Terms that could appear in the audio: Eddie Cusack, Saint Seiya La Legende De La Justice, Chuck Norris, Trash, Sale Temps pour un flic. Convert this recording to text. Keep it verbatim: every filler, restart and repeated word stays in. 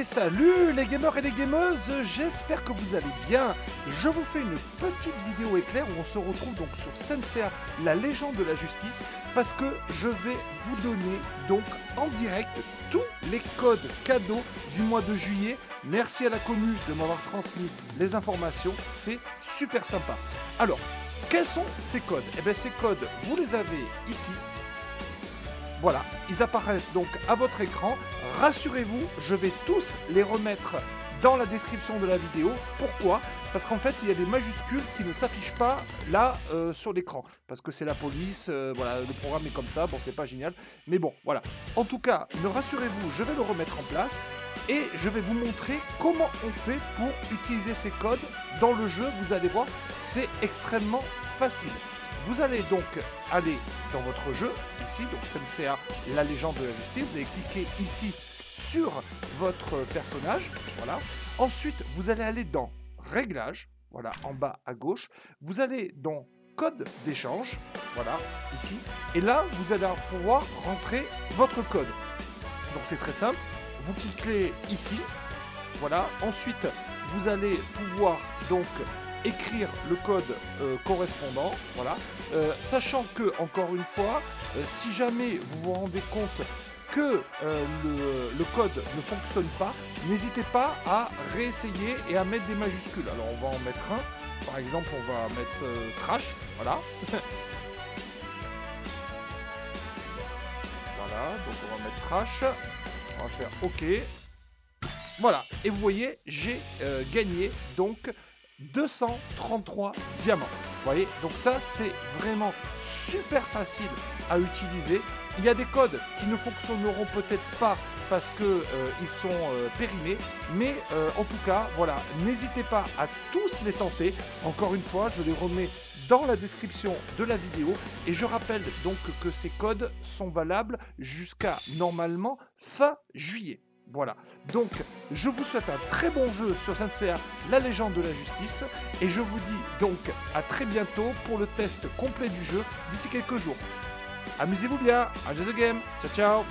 Et salut les gamers et les gameuses, j'espère que vous allez bien. Je vous fais une petite vidéo éclair où on se retrouve donc sur Saint Seiya La Légende de la Justice, parce que je vais vous donner donc en direct tous les codes cadeaux du mois de juillet. Merci à la commu de m'avoir transmis les informations, c'est super sympa. Alors, quels sont ces codes? Eh bien ces codes, vous les avez ici. Voilà, ils apparaissent donc à votre écran. Rassurez-vous, je vais tous les remettre dans la description de la vidéo. Pourquoi? Parce qu'en fait, il y a des majuscules qui ne s'affichent pas là euh, sur l'écran. Parce que c'est la police, euh, voilà, le programme est comme ça, bon, c'est pas génial. Mais bon, voilà. En tout cas, ne rassurez-vous, je vais le remettre en place. Et je vais vous montrer comment on fait pour utiliser ces codes dans le jeu. Vous allez voir, c'est extrêmement facile. Vous allez donc aller dans votre jeu, ici, donc Saint Seiya La Légende de la Justice. Vous allez cliquer ici sur votre personnage, voilà. Ensuite, vous allez aller dans Réglages, voilà, en bas à gauche. Vous allez dans Code d'échange, voilà, ici. Et là, vous allez pouvoir rentrer votre code. Donc c'est très simple. Vous cliquez ici, voilà. Ensuite, vous allez pouvoir donc écrire le code euh, correspondant, voilà, euh, sachant que, encore une fois, euh, si jamais vous vous rendez compte que euh, le, le code ne fonctionne pas, n'hésitez pas à réessayer et à mettre des majuscules. Alors on va en mettre un, par exemple on va mettre euh, trash, voilà. Voilà, donc on va mettre trash, on va faire OK, voilà, et vous voyez, j'ai euh, gagné donc deux cent trente-trois diamants. Vous voyez, donc ça c'est vraiment super facile à utiliser. Il y a des codes qui ne fonctionneront peut-être pas parce que euh, ils sont euh, périmés, mais euh, en tout cas voilà, n'hésitez pas à tous les tenter. Encore une fois, je les remets dans la description de la vidéo et je rappelle donc que ces codes sont valables jusqu'à normalement fin juillet. Voilà, donc je vous souhaite un très bon jeu sur Saint Seiya La Légende de la Justice et je vous dis donc à très bientôt pour le test complet du jeu d'ici quelques jours. Amusez-vous bien, enjoy the game, ciao ciao.